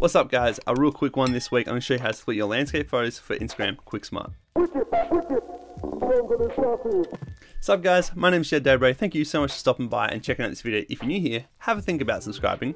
What's up guys, a real quick one this week. I'm going to show you how to split your landscape photos for Instagram Quick Smart. What's up guys, my name is Jed Dobre. Thank you so much for stopping by and checking out this video. If you're new here, have a think about subscribing.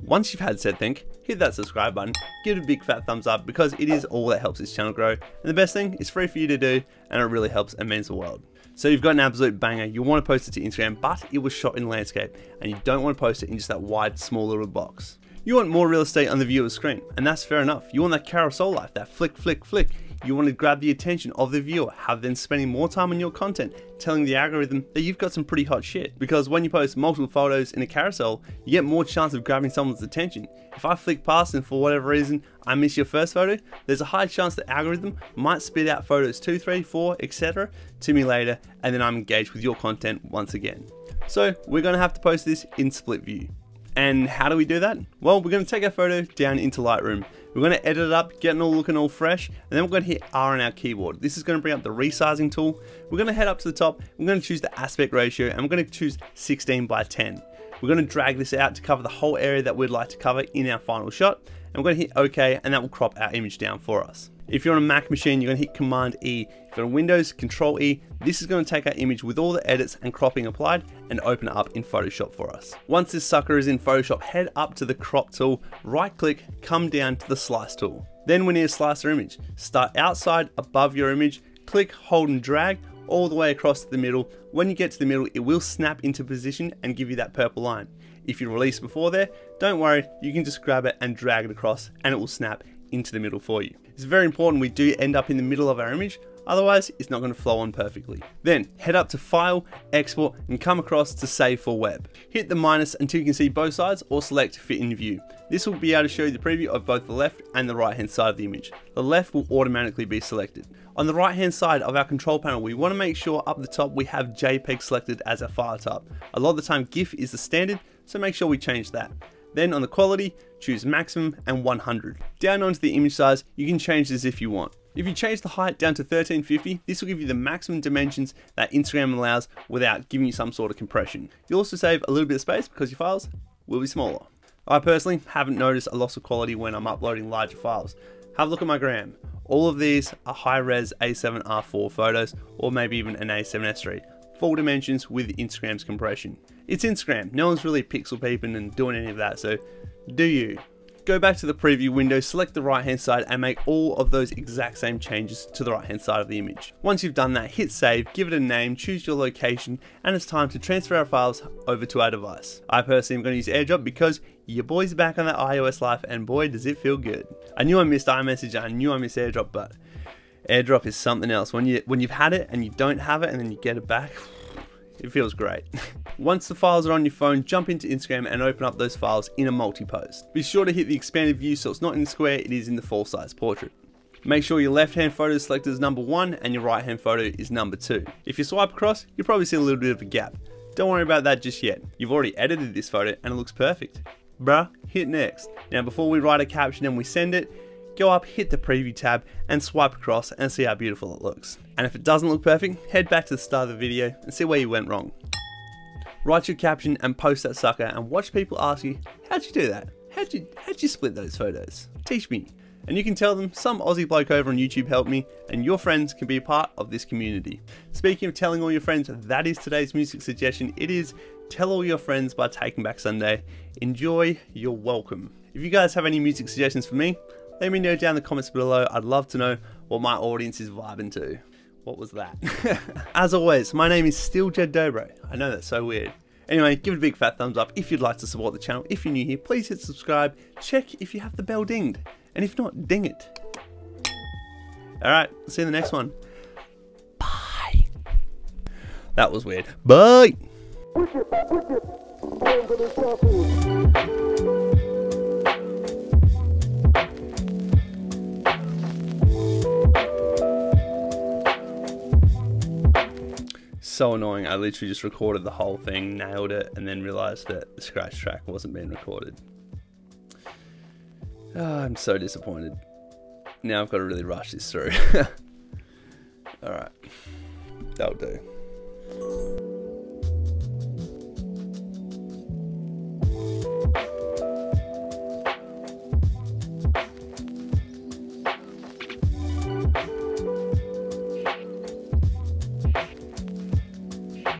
Once you've had said think, hit that subscribe button, give it a big fat thumbs up because it is all that helps this channel grow. And the best thing, it's free for you to do and it really helps and means the world. So you've got an absolute banger, you want to post it to Instagram, but it was shot in landscape and you don't want to post it in just that wide, small little box. You want more real estate on the viewer's screen, and that's fair enough. You want that carousel life, that flick, flick, flick. You want to grab the attention of the viewer, have them spending more time on your content, telling the algorithm that you've got some pretty hot shit. Because when you post multiple photos in a carousel, you get more chance of grabbing someone's attention. If I flick past and for whatever reason I miss your first photo, there's a high chance the algorithm might spit out photos 2, 3, 4, etc. to me later, and then I'm engaged with your content once again. So we're going to have to post this in split view. And how do we do that? Well, we're going to take our photo down into Lightroom. We're going to edit it up, get it all looking all fresh, and then we're going to hit R on our keyboard. This is going to bring up the resizing tool. We're going to head up to the top, we're going to choose the aspect ratio, and we're going to choose 16 by 10. We're going to drag this out to cover the whole area that we'd like to cover in our final shot, and we're going to hit OK, and that will crop our image down for us. If you're on a Mac machine, you're going to hit Command E. If you're on Windows, Control E. This is going to take our image with all the edits and cropping applied and open it up in Photoshop for us. Once this sucker is in Photoshop, head up to the crop tool, right click, come down to the slice tool. Then we need to slice our image. Start outside above your image, click, hold and drag all the way across to the middle. When you get to the middle, it will snap into position and give you that purple line. If you release before there, don't worry, you can just grab it and drag it across and it will snap into the middle for you. It's very important we do end up in the middle of our image, otherwise it's not going to flow on perfectly. Then head up to File, Export, and come across to Save for Web. Hit the minus until you can see both sides or select Fit in View. This will be able to show you the preview of both the left and the right hand side of the image. The left will automatically be selected. On the right hand side of our control panel, we want to make sure up the top we have JPEG selected as our file type. A lot of the time GIF is the standard, so make sure we change that. Then on the quality, choose maximum and 100. Down onto the image size, you can change this if you want. If you change the height down to 1350, this will give you the maximum dimensions that Instagram allows without giving you some sort of compression. You'll also save a little bit of space because your files will be smaller. I personally haven't noticed a loss of quality when I'm uploading larger files. Have a look at my gram. All of these are high-res A7R4 photos or maybe even an A7S3. Full dimensions with Instagram's compression. It's Instagram, no one's really pixel peeping and doing any of that, so do you. Go back to the preview window, select the right hand side and make all of those exact same changes to the right hand side of the image. Once you've done that, hit save, give it a name, choose your location, and it's time to transfer our files over to our device. I personally am going to use AirDrop because your boy's back on that iOS life and boy does it feel good. I knew I missed iMessage, I knew I missed AirDrop, but AirDrop is something else. When you've had it and you don't have it and then you get it back, it feels great. Once the files are on your phone, jump into Instagram and open up those files in a multi-pose. Be sure to hit the expanded view so it's not in the square, it is in the full size portrait. Make sure your left hand photo is selected as number 1 and your right hand photo is number 2. If you swipe across, you'll probably see a little bit of a gap. Don't worry about that just yet. You've already edited this photo and it looks perfect. Bruh, hit next. Now before we write a caption and we send it, go up, hit the preview tab and swipe across and see how beautiful it looks. And if it doesn't look perfect, head back to the start of the video and see where you went wrong. Write your caption and post that sucker and watch people ask you, how'd you do that? How'd you split those photos? Teach me. And you can tell them some Aussie bloke over on YouTube helped me, and your friends can be a part of this community. Speaking of telling all your friends, that is today's music suggestion. It is Tell All Your Friends by Taking Back Sunday. Enjoy, you're welcome. If you guys have any music suggestions for me, let me know down in the comments below. I'd love to know what my audience is vibing to. What was that? As always, my name is still Jed Dobre. I know that's so weird. Anyway, give it a big fat thumbs up if you'd like to support the channel. If you're new here, please hit subscribe. Check if you have the bell dinged. And if not, ding it. Alright, see you in the next one. Bye. That was weird. Bye. So annoying, I literally just recorded the whole thing, nailed it, and then realized that the scratch track wasn't being recorded. Oh, I'm so disappointed. Now I've got to really rush this through. Alright, that'll do.